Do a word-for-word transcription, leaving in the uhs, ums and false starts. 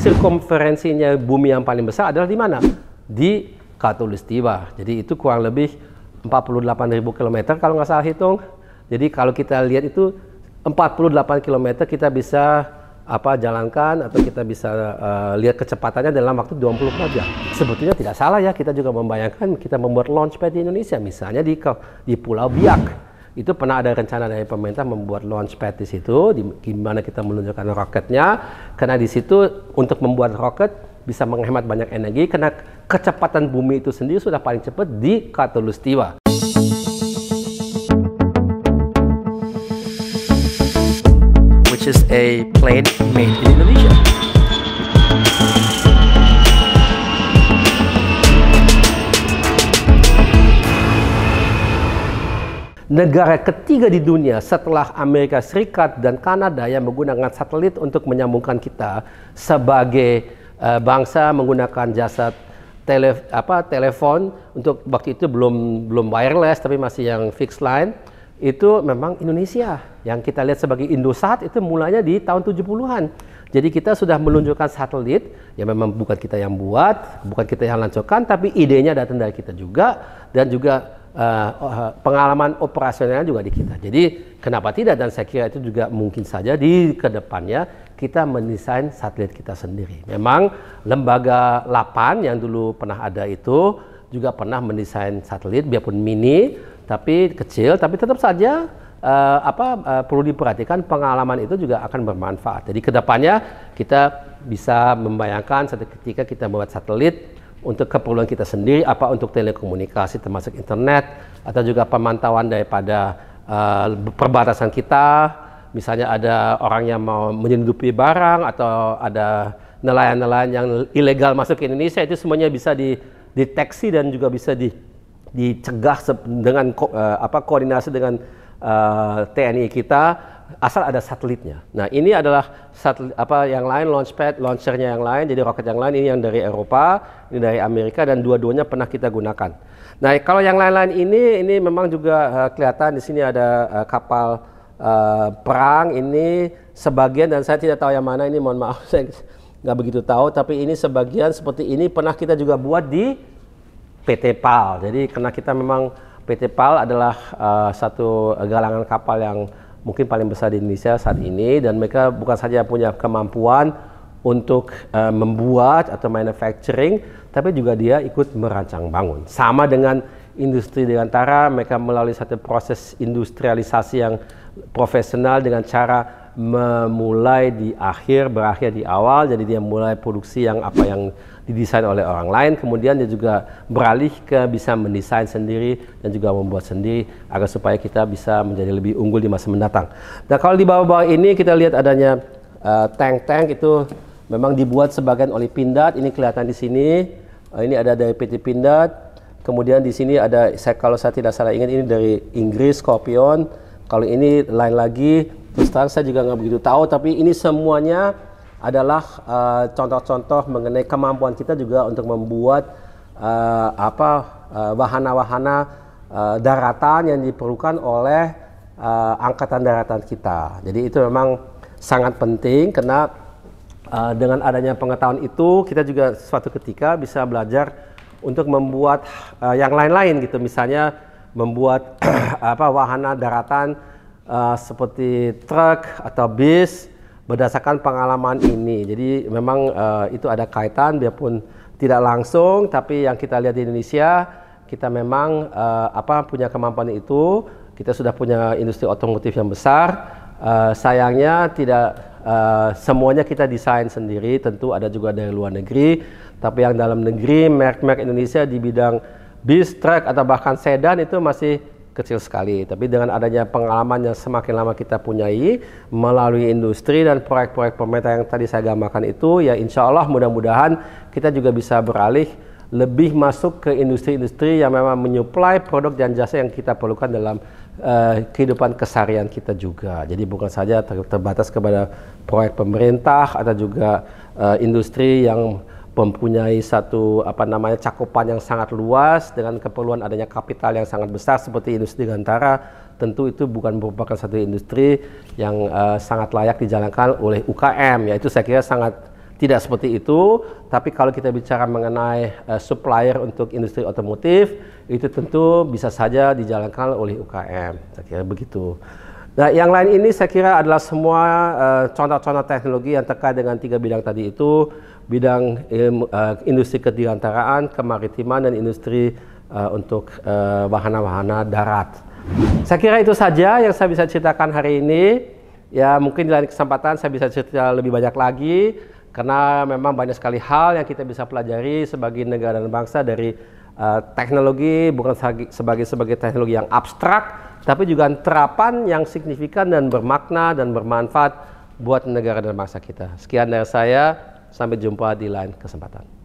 Sirkumferensinya bumi yang paling besar adalah di mana? Di Katulistiwa. Jadi itu kurang lebih empat puluh delapan ribu kilometer kalau nggak salah hitung. Jadi kalau kita lihat itu empat puluh delapan kilometer kita bisa apa jalankan atau kita bisa uh, lihat kecepatannya dalam waktu dua puluh empat jam. Sebetulnya tidak salah ya, kita juga membayangkan kita membuat launchpad di Indonesia, misalnya di di Pulau Biak. Itu pernah ada rencana dari pemerintah membuat launchpad di situ, di gimana kita meluncurkan roketnya, karena di situ untuk membuat roket bisa menghemat banyak energi karena kecepatan bumi itu sendiri sudah paling cepat di Katulistiwa. Which is a plane made in Indonesia. Negara ketiga di dunia setelah Amerika Serikat dan Kanada yang menggunakan satelit untuk menyambungkan kita sebagai uh, bangsa menggunakan jasa tele, apa, telepon. Untuk waktu itu belum belum wireless tapi masih yang fixed line. Itu memang Indonesia yang kita lihat sebagai IndoSat itu mulanya di tahun tujuh puluhan. Jadi kita sudah meluncurkan satelit yang memang bukan kita yang buat, bukan kita yang lancurkan, tapi idenya datang dari kita juga dan juga Uh, pengalaman operasionalnya juga di kita. Jadi kenapa tidak, dan saya kira itu juga mungkin saja di kedepannya kita mendesain satelit kita sendiri. Memang lembaga LAPAN yang dulu pernah ada itu juga pernah mendesain satelit, biarpun mini tapi kecil, tapi tetap saja uh, apa uh, perlu diperhatikan pengalaman itu juga akan bermanfaat. Jadi kedepannya kita bisa membayangkan ketika kita membuat satelit untuk keperluan kita sendiri, apa untuk telekomunikasi termasuk internet, atau juga pemantauan daripada uh, perbatasan kita, misalnya ada orang yang mau menyelundupi barang, atau ada nelayan-nelayan yang ilegal masuk ke Indonesia, itu semuanya bisa dideteksi dan juga bisa di, dicegah dengan ko, uh, apa, koordinasi dengan uh, T N I kita, asal ada satelitnya. Nah ini adalah satelit apa yang lain, launchpad, launchernya yang lain, jadi roket yang lain, ini yang dari Eropa, ini dari Amerika, dan dua-duanya pernah kita gunakan. Nah kalau yang lain-lain ini, ini memang juga uh, kelihatan di sini ada uh, kapal uh, perang, ini sebagian, dan saya tidak tahu yang mana ini, mohon maaf saya nggak begitu tahu, tapi ini sebagian seperti ini pernah kita juga buat di P T P A L. Jadi karena kita memang P T P A L adalah uh, satu galangan kapal yang mungkin paling besar di Indonesia saat ini, dan mereka bukan saja punya kemampuan untuk uh, membuat atau manufacturing, tapi juga dia ikut merancang bangun. Sama dengan industri Dirgantara, mereka melalui satu proses industrialisasi yang profesional dengan cara memulai di akhir, berakhir di awal. Jadi dia mulai produksi yang apa yang didesain oleh orang lain, kemudian dia juga beralih ke bisa mendesain sendiri dan juga membuat sendiri agar supaya kita bisa menjadi lebih unggul di masa mendatang. Nah kalau di bawah-bawah ini kita lihat adanya tank-tank, uh, itu memang dibuat sebagian oleh Pindad. Ini kelihatan di sini, uh, ini ada dari P T Pindad, kemudian di sini ada, saya, kalau saya tidak salah ingat, ini dari Inggris Scorpion, kalau ini lain lagi. Terus terang saya juga nggak begitu tahu, tapi ini semuanya adalah contoh-contoh uh, mengenai kemampuan kita juga untuk membuat uh, apa uh, wahana-wahana uh, daratan yang diperlukan oleh uh, angkatan daratan kita. Jadi itu memang sangat penting karena uh, dengan adanya pengetahuan itu kita juga suatu ketika bisa belajar untuk membuat uh, yang lain-lain gitu, misalnya membuat apa wahana daratan Uh, seperti truk atau bis berdasarkan pengalaman ini. Jadi memang uh, itu ada kaitan biarpun tidak langsung, tapi yang kita lihat di Indonesia kita memang uh, apa punya kemampuan itu, kita sudah punya industri otomotif yang besar. Uh, sayangnya tidak uh, semuanya kita desain sendiri, tentu ada juga dari luar negeri, tapi yang dalam negeri merek-merek Indonesia di bidang bis, truk, atau bahkan sedan itu masih kecil sekali. Tapi dengan adanya pengalaman yang semakin lama kita punyai melalui industri dan proyek-proyek pemerintah yang tadi saya gambarkan itu, ya insya Allah mudah-mudahan kita juga bisa beralih lebih masuk ke industri-industri yang memang menyuplai produk dan jasa yang kita perlukan dalam uh, kehidupan keseharian kita juga. Jadi bukan saja ter terbatas kepada proyek pemerintah atau juga uh, industri yang mempunyai satu apa namanya cakupan yang sangat luas dengan keperluan adanya kapital yang sangat besar seperti industri Dirgantara. Tentu itu bukan merupakan satu industri yang uh, sangat layak dijalankan oleh U K M, yaitu saya kira sangat Tidak seperti itu, tapi kalau kita bicara mengenai uh, supplier untuk industri otomotif, itu tentu bisa saja dijalankan oleh U K M, saya kira begitu. Nah, yang lain ini saya kira adalah semua contoh-contoh teknologi yang terkait dengan tiga bidang tadi itu, bidang uh, industri kedirgantaraan, kemaritiman, dan industri uh, untuk uh, wahana-wahana darat. Saya kira itu saja yang saya bisa ceritakan hari ini. Ya, mungkin di lain kesempatan saya bisa cerita lebih banyak lagi, karena memang banyak sekali hal yang kita bisa pelajari sebagai negara dan bangsa dari uh, teknologi, bukan sebagai sebagai teknologi yang abstrak, tapi juga terapan yang signifikan dan bermakna dan bermanfaat buat negara dan bangsa kita. Sekian dari saya, sampai jumpa di lain kesempatan.